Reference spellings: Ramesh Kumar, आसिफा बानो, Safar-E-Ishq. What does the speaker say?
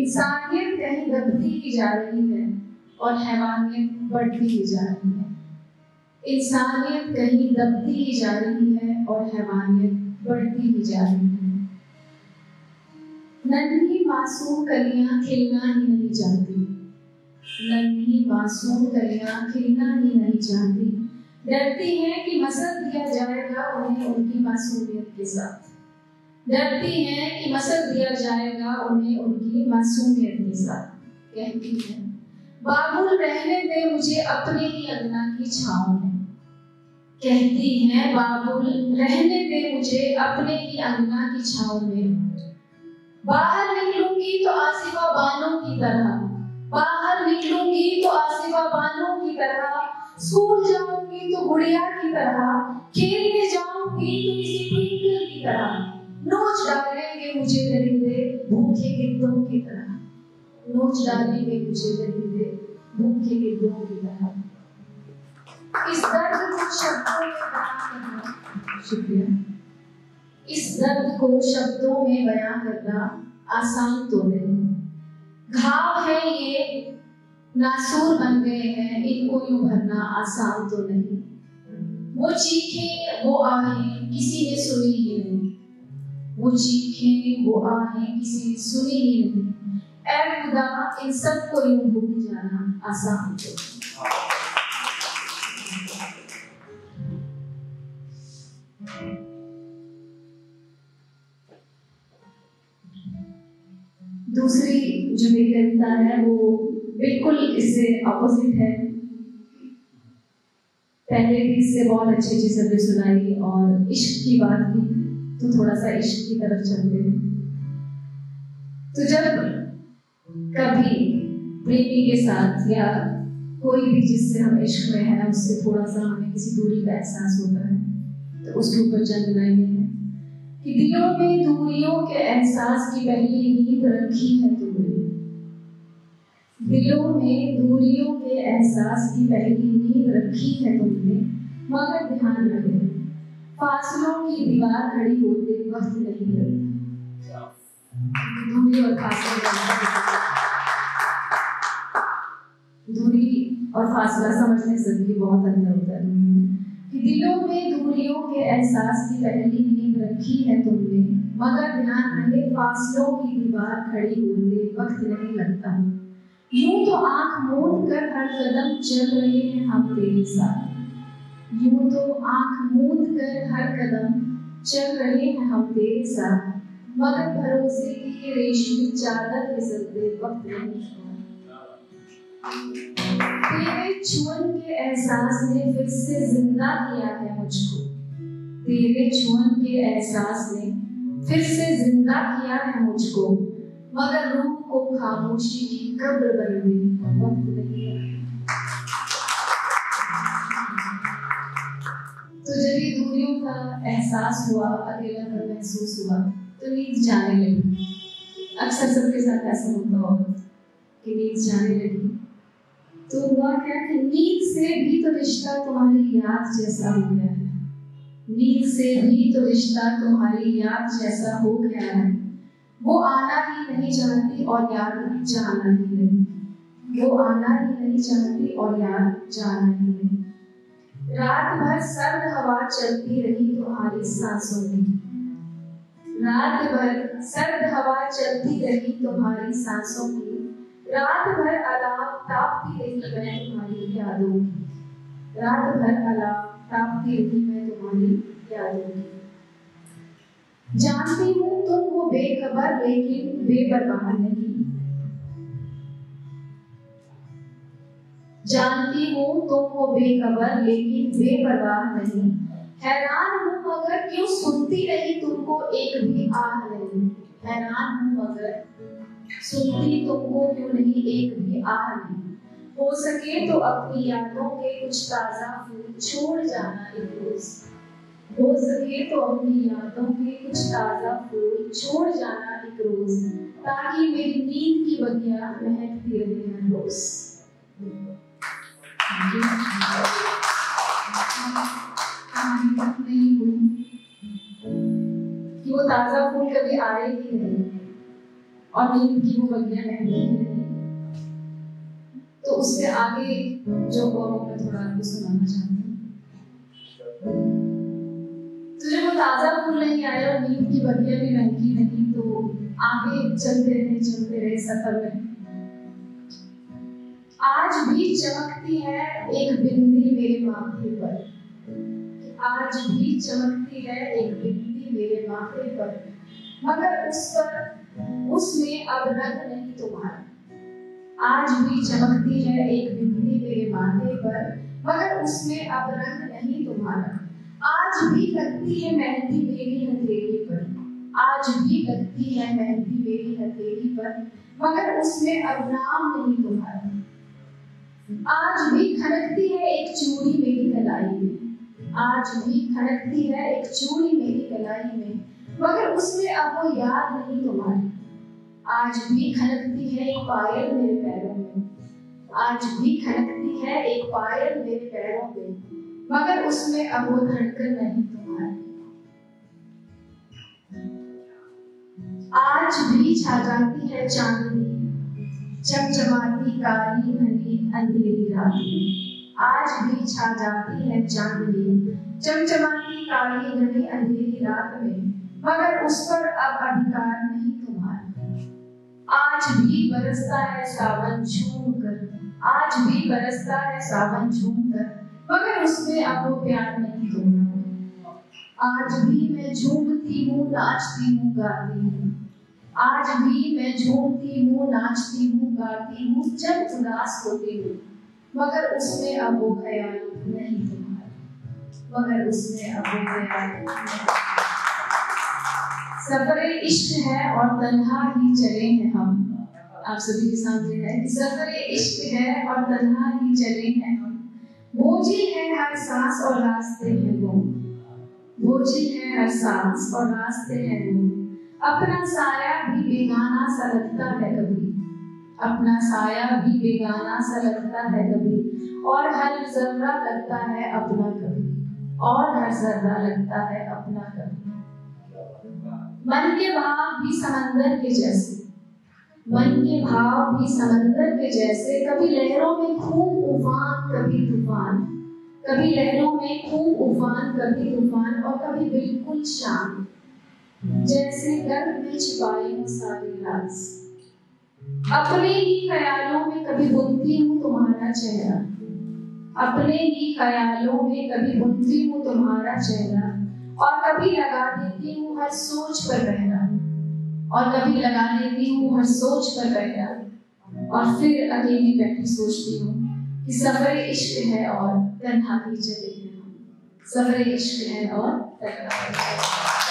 इंसानियत कहीं दबती ही जा रही है और हैवानियत बढ़ती ही जा रही है। इंसानियत कहीं दबती ही जा रही है और हैवानियत बढ़ती ही जा रही है। नन्ही मासूम कलियां खिलना ही नहीं चाहती, नन्ही मासूम कलियां खिलना ही नहीं चाहती, डरती है कि मसल दिया जाएगा उन्हें उनकी मासूमियत के साथ, डरती है कि मसल दिया जाएगा उन्हें उनकी मासूमियत के साथ। कहती है बाबुल रहने दे मुझे अपने ही अंगना की छाँव में, कहती है बाबुल रहने दे मुझे अपने ही अंगना की छाँव में। बाहर निकलूंगी तो आसिफा बानों की तरह, बाहर निकलूंगी तो आसिफा बानों की तरह, स्कूल जाऊंगी तो गुड़िया की तरह, खेलने जाऊंगी तो किसी ट्विंकल की तरह, नोच डालेंगे मुझे दरिंदे भूखे गिद्धों की तरह, नोच डालेंगे मुझे दरिंदे भूखे गिद्धों की तरह। इस दर्द को शब्दों में बयां करना, शुक्रिया, इस दर्द को शब्दों में बयां करना आसान तो नहीं। घाव है ये नासूर बन गए हैं, इनको यूं भरना आसान तो नहीं। वो चीखें वो आहें किसी ने सुनी ही नहीं, वो चीखें वो आहें किसी ने सुनी ही नहीं। ऐ खुदा इन सब को यूं भूल जाना आसान है। दूसरी जो मेरी कविता है वो बिल्कुल इससे अपोजिट है। पहले भी इससे बहुत अच्छी अच्छी शब्द सुनाई और इश्क की बात की, तो थोड़ा सा इश्क की तरफ चलते हैं। तो जब कभी प्रेमी के साथ या कोई भी जिससे हम इश्क में है उससे थोड़ा सा हमें किसी दूरी का एहसास होता है, तो उसके ऊपर चंद लाइनें हैं कि दिलों में दूरियों के एहसास की पहली नींद रखी है तुमने, दिलों में दूरियों के एहसास की पहली नींद रखी है तुमने, मगर ध्यान रखो फासलों की दीवार खड़ी होते वक्त नहीं लगता। दूरी और फासला, दूरी और फासला समझने से भी बहुत अंतर होता है। कि दिलों में दूरियों के एहसास की पहली नींद रखी है तुमने, मगर ध्यान रहे फासलों की दीवार खड़ी होते वक्त नहीं लगता। यूं तो आंख मूंद कर हर कदम चल रहे हैं हम तेरे साथ, यूं तो आंख मूंद कर हर कदम चल रहे हैं हम तेरे साथ, मगर भरोसे की रेशमी चादर फिसलते वक्त नहीं। तेरे छुअन के एहसास ने फिर से जिंदा किया है मुझको, तेरे छुअन के एहसास ने फिर से जिंदा किया है मुझको, मगर रूह को खामोशी की कब्र बनने वक्त नहीं। तो जब ये दूरियों का एहसास हुआ, अकेलापन महसूस हुआ, तो नींद जाने लगी। अक्सर सबके साथ ऐसा होता होगा कि नींद जाने लगी, तो हुआ क्या कि नींद से भी तो रिश्ता तुम्हारी याद जैसा हो गया है, नींद से भी तो रिश्ता तुम्हारी याद जैसा हो गया है। वो आना ही नहीं चाहती और याद जाना ही नहीं, वो आना ही नहीं चाहती और याद जाना ही नहीं। रात भर सर्द हवा चलती रही तुम्हारी सांसों में, रात भर सर्द हवा चलती रही तुम्हारी सांसों में, रात भर अलाव तापती रही मैं तुम्हारी यादों की, रात भर अलाव तापती रही मैं तुम्हारी यादों की। जानती हूँ तुम हो बेखबर लेकिन बेपरवाह नहीं, जानती हूँ तुम हो बेखबर लेकिन बेपरवाह नहीं, हैरान हूँ मगर क्यों सुनती रही तुमको एक भी आह नहीं, हैरान हूँ मगर सुनती तुमको क्यों नहीं एक भी आह नहीं। हो सके तो अपनी यादों के कुछ ताजा फूल छोड़ जाना एक रोज, हो सके तो अपनी यादों के कुछ ताजा फूल छोड़ जाना एक रोज, ताकि मेरी नींद की बगिया महकती रहे हर रोज। नहीं हूँ कि वो ताजा फूल कभी आए ही नहीं, और नींद की वो बगियां लहरती रहती। तो उससे आगे जो गौरव मैं थोड़ा आपको सुनाना चाहती हूँ। तुझे वो ताजा फूल नहीं आया, नींद की बगियां भी महकी नहीं, तो आगे चलते रहे सफर में। आज भी चमकती है एक बिंदी मेरे माथे पर, आज भी चमकती है एक बिंदी मेरे माथे पर, मगर उसमें अब रंग नहीं तुम्हारा। आज भी चमकती है एक बिंदी मेरे माथे पर, मगर उसमें अब रंग नहीं तुम्हारा। आज भी लगती है मेहंदी मेरी हथेली पर, आज भी लगती है मेहंदी मेरी हथेली पर, मगर उसमें अब नाम नहीं तुम्हारा। आज भी खनकती है एक चूड़ी मेरी कलाई में, आज भी खनकती है एक चूड़ी मेरी कलाई में, मगर उसमें अब वो याद नहीं तुम्हारी। आज भी खनकती है एक पायल मेरे पैरों में, आज भी खनकती है एक पायल मेरे पैरों में, मगर उसमें अब वो धड़कन नहीं तुम्हारी। आज भी छा जाती है चांदनी चमचमाती काली घनी अंधेरी रात में, आज भी छा जाती है चांदनी चमचमाती काली घनी अंधेरी रात में, मगर उस पर अब अधिकार नहीं तुम्हारा। आज भी बरसता है सावन झूम कर, आज भी बरसता है सावन झूम कर, मगर उसमें अब वो प्यार नहीं तुम्हारा। आज भी मैं झूमती हूँ नाचती हूँ गाती हूँ, आज भी मैं झूमती हूँ नाचती हूँ गाती हूँ जब उदास होती हूँ, मगर उसमें अब वो ख्याल नहीं तुम्हारा, मगर उसमें अब वो ख्याल। सफरे इश्क है और तन्हा ही चले हैं हम। आप सभी के सामने है कि सफरे इश्क है और तन्हा ही चले हैं हम। बोझिल है हर सांस और रास्ते हैं गुम, बोझिल है हर सांस और रास्ते हैं गुम। अपना साया भी बेगाना सा लगता है कभी, अपना साया भी बेगाना सा लगता है कभी, और हर जर्रा लगता है अपना कभी, और हर जर्रा लगता है अपना कभी। मन के भाव भी समंदर के जैसे, मन के भाव भी समंदर के जैसे, कभी लहरों में खूब उफान कभी तूफान, कभी लहरों में खूब उफान कभी तूफान, और कभी बिल्कुल शांत। जैसे गर्भ में छिपाए हूँ सारे राज, अपने ही ख्यालों में कभी बुनती हूँ तुम्हारा चेहरा, अपने ही ख्यालों में कभी बुनती हूँ तुम्हारा चेहरा, और कभी लगा देती हूँ हर सोच पर पहरा, और कभी लगा देती हूँ हर सोच पर पहरा, और फिर अकेली बैठी सोचती हूँ कि सफरे इश्क है और तन्हा ही चले हैं। सफरे इश्क है और तन्हा।